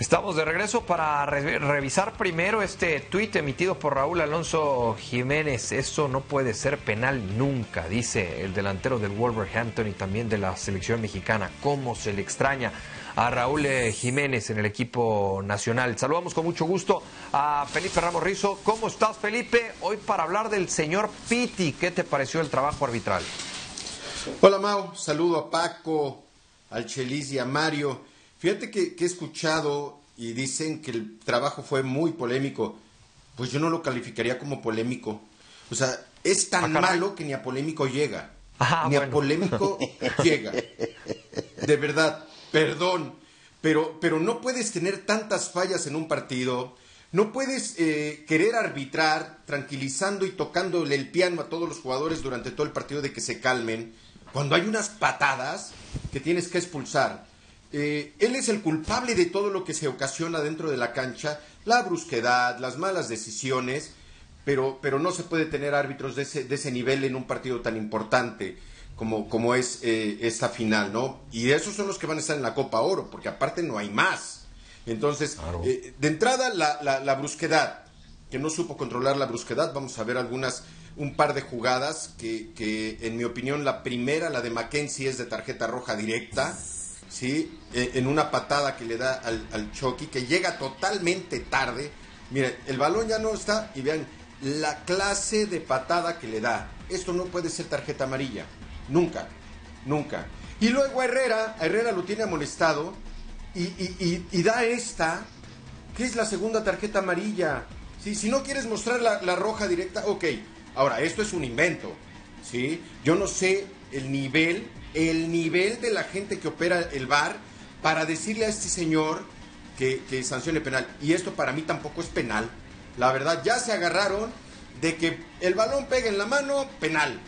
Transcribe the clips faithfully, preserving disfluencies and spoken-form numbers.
Estamos de regreso para re revisar primero este tuit emitido por Raúl Alonso Jiménez. Eso no puede ser penal nunca, dice el delantero del Wolverhampton y también de la selección mexicana. ¿Cómo se le extraña a Raúl Jiménez en el equipo nacional? Saludamos con mucho gusto a Felipe Ramos Rizo. ¿Cómo estás, Felipe? Hoy para hablar del señor Pitti. ¿Qué te pareció el trabajo arbitral? Hola, Mau. Saludo a Paco, al Chelis y a Mario. Fíjate que, que he escuchado y dicen que el trabajo fue muy polémico. Pues yo no lo calificaría como polémico. O sea, es tan ah, malo que ni a polémico llega. Ah, ni bueno. a polémico llega. De verdad, perdón. Pero, pero no puedes tener tantas fallas en un partido. No puedes eh, querer arbitrar tranquilizando y tocándole el piano a todos los jugadores durante todo el partido de que se calmen. Cuando hay unas patadas que tienes que expulsar. Eh, él es el culpable de todo lo que se ocasiona dentro de la cancha, la brusquedad, las malas decisiones, pero, pero no se puede tener árbitros de ese, de ese nivel en un partido tan importante como, como es eh, esta final, ¿no? Y esos son los que van a estar en la Copa Oro, porque aparte no hay más. Entonces, claro. eh, de entrada la, la, la brusquedad, que no supo controlar la brusquedad. Vamos a ver algunas, un par de jugadas que, que en mi opinión la primera, la de McKenzie, es de tarjeta roja directa. Sí, en una patada que le da al, al Chucky, que llega totalmente tarde. Miren, el balón ya no está y vean la clase de patada que le da. Esto no puede ser tarjeta amarilla. Nunca, nunca. Y luego a Herrera, a Herrera lo tiene amonestado y, y, y, y da esta, que es la segunda tarjeta amarilla. ¿Sí? Si no quieres mostrar la, la roja directa, ok. Ahora, esto es un invento. ¿Sí? Yo no sé el nivel... el nivel de la gente que opera el V A R para decirle a este señor que, que sancione penal. Y esto para mí tampoco es penal. La verdad, ya se agarraron de que el balón pega en la mano, penal.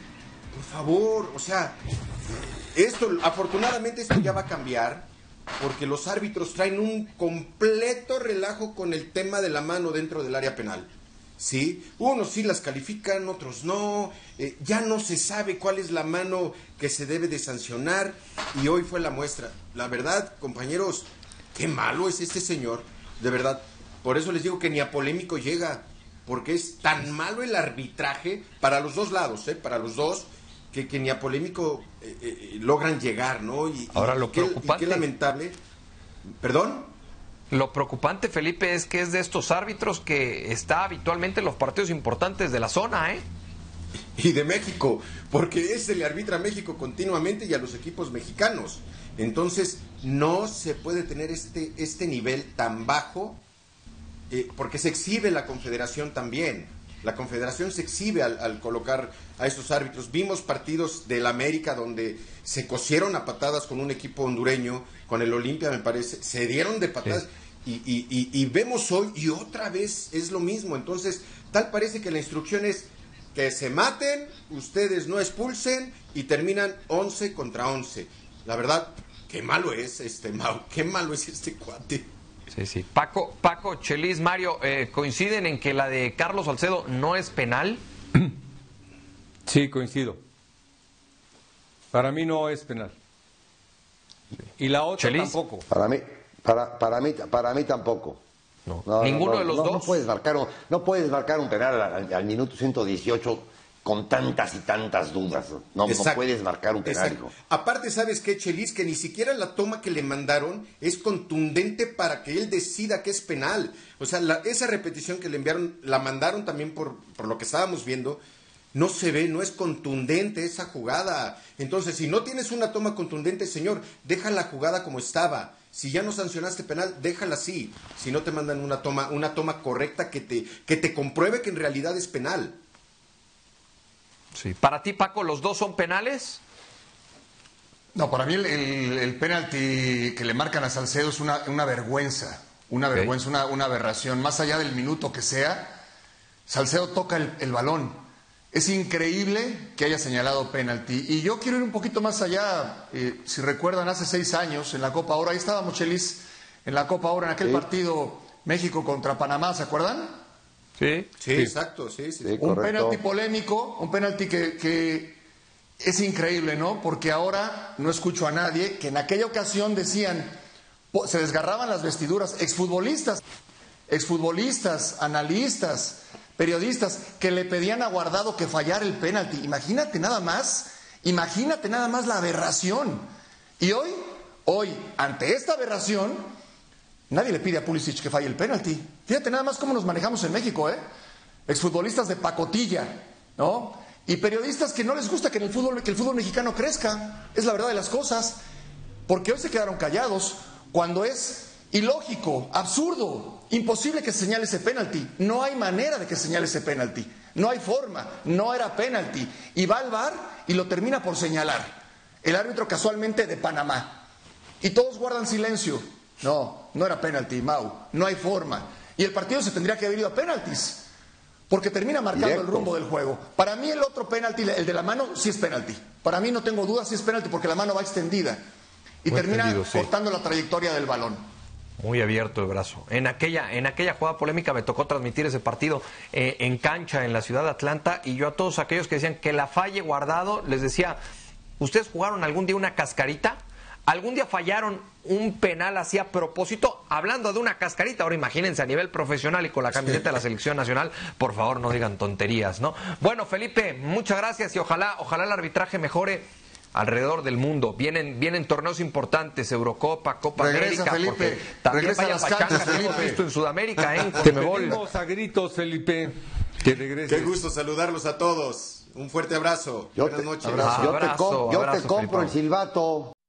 Por favor, o sea, esto afortunadamente esto ya va a cambiar porque los árbitros traen un completo relajo con el tema de la mano dentro del área penal. Sí, unos sí las califican, otros no, eh, ya no se sabe cuál es la mano que se debe de sancionar y hoy fue la muestra. La verdad, compañeros, qué malo es este señor, de verdad. Por eso les digo que ni a polémico llega, porque es tan malo el arbitraje para los dos lados, eh, para los dos, que, que ni a polémico eh, eh, logran llegar, ¿no? Y, Ahora y lo qué, preocupante. Y qué lamentable. ¿Perdón? Lo preocupante, Felipe, es que es de estos árbitros que está habitualmente en los partidos importantes de la zona, ¿eh? Y de México, porque ese le arbitra a México continuamente y a los equipos mexicanos. Entonces, no se puede tener este, este nivel tan bajo, eh, porque se exhibe la Confederación también. La Confederación se exhibe al, al colocar a estos árbitros. Vimos partidos del América donde se cosieron a patadas con un equipo hondureño, con el Olimpia, me parece. Se dieron de patadas. Sí. Y, y, y, y vemos hoy y otra vez es lo mismo. Entonces tal parece que la instrucción es que se maten, ustedes no expulsen y terminan once contra once. La verdad, qué malo es este Mau, qué malo es este cuate. Sí, sí. Paco, Paco, Chelis, Mario, eh, ¿coinciden en que la de Carlos Salcedo no es penal? Sí, coincido. Para mí no es penal. Y la otra Chelis. Tampoco. Para mí. Para, para, mí, para mí tampoco. No. No, Ninguno no, no, de los no, dos. No puedes marcar un, no puedes marcar un penal al, al minuto ciento dieciocho con tantas y tantas dudas. No, no puedes marcar un penal. Hijo. Aparte, ¿sabes qué, Chelis? Que ni siquiera la toma que le mandaron es contundente para que él decida que es penal. O sea, la, esa repetición que le enviaron, la mandaron también por, por lo que estábamos viendo. No se ve, no es contundente esa jugada. Entonces, si no tienes una toma contundente, señor, deja la jugada como estaba. Si ya no sancionaste penal, déjala así. Si no te mandan una toma, una toma correcta que te, que te compruebe que en realidad es penal. Sí. ¿Para ti, Paco, los dos son penales? No, para mí el, el, el penalti que le marcan a Salcedo es una, una vergüenza. Una vergüenza, una, una aberración. Más allá del minuto que sea, Salcedo toca el, el balón. Es increíble que haya señalado penalti. Y yo quiero ir un poquito más allá. Eh, si recuerdan, hace seis años en la Copa Oro, ahí estábamos, Chelis, en la Copa Oro, en aquel sí. partido México contra Panamá, ¿se acuerdan? Sí, sí, sí. Exacto, sí, sí. sí un penalti polémico, un penalti que, que es increíble, ¿no? Porque ahora no escucho a nadie que en aquella ocasión decían, se desgarraban las vestiduras exfutbolistas, exfutbolistas, analistas, periodistas que le pedían a Guardado que fallara el penalti. Imagínate nada más, imagínate nada más la aberración. Y hoy, hoy, ante esta aberración, nadie le pide a Pulisic que falle el penalti. Fíjate nada más cómo nos manejamos en México, ¿eh? Exfutbolistas de pacotilla, ¿no? Y periodistas que no les gusta que, en el, fútbol, que el fútbol mexicano crezca. Es la verdad de las cosas. Porque hoy se quedaron callados cuando es ilógico, absurdo, imposible que se señale ese penalti. No hay manera de que se señale ese penalti. No hay forma. No era penalti. Y va al V A R y lo termina por señalar. El árbitro casualmente de Panamá. Y todos guardan silencio. No, no era penalti, Mau. No hay forma. Y el partido se tendría que haber ido a penaltis. Porque termina marcando directo el rumbo del juego. Para mí el otro penalti, el de la mano, sí es penalti. Para mí no tengo duda si es penalti porque la mano va extendida. Y muy termina cortando sí. la trayectoria del balón. Muy abierto el brazo. En aquella, en aquella jugada polémica me tocó transmitir ese partido eh, en cancha en la ciudad de Atlanta. Y yo a todos aquellos que decían que la falle Guardado, les decía, ¿ustedes jugaron algún día una cascarita? ¿Algún día fallaron un penal así a propósito? Hablando de una cascarita, ahora imagínense a nivel profesional y con la camiseta de la selección nacional, por favor no digan tonterías, ¿no? Bueno, Felipe, muchas gracias y ojalá, ojalá el arbitraje mejore alrededor del mundo. Vienen, vienen torneos importantes, Eurocopa, Copa Regresa, América, Felipe. Porque también regresa vaya a las pachanga canchas, que hemos visto en Sudamérica, ¿eh? Te pedimos a gritos, Felipe, que regreses. Qué gusto saludarlos a todos. Un fuerte abrazo. Yo Buenas te, noches. Abrazo, yo abrazo, te, com abrazo, yo te compro Felipe. El silbato.